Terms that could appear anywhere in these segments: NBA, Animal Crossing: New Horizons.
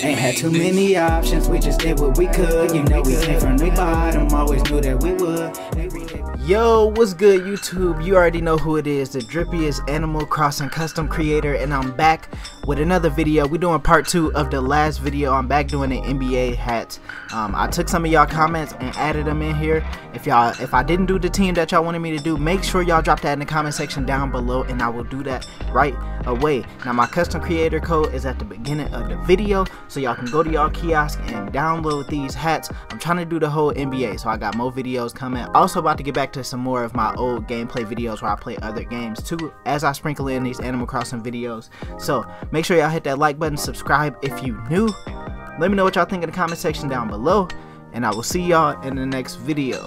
Ain't had too many options, we just did what we could. You know we came from the bottom, always knew that we would. Yo, what's good YouTube? You already know who it is, the drippiest Animal Crossing custom creator, and I'm back with another video. We're doing part 2 of the last video. I'm back doing the NBA hats. I took some of y'all comments and added them in here. If I didn't do the team that y'all wanted me to do, make sure y'all drop that in the comment section down below and I will do that right away. Now my custom creator code is at the beginning of the video, so y'all can go to y'all kiosk and download these hats. I'm trying to do the whole NBA, so I got more videos coming. Also about to get back to some more of my old gameplay videos where I play other games too, as I sprinkle in these Animal Crossing videos. So make sure y'all hit that like button, subscribe if you new. Let me know what y'all think in the comment section down below, and I will see y'all in the next video.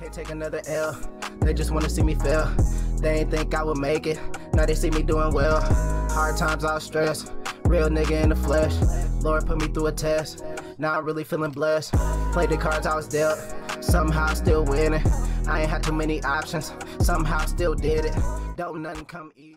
Can't take another L, they just wanna see me fail. They ain't think I would make it, now they see me doing well. Hard times, all stress, real nigga in the flesh. Lord put me through a test, now I'm really feeling blessed. Played the cards I was dealt, somehow still winning. I ain't had too many options, somehow still did it. Don't nothing come easy.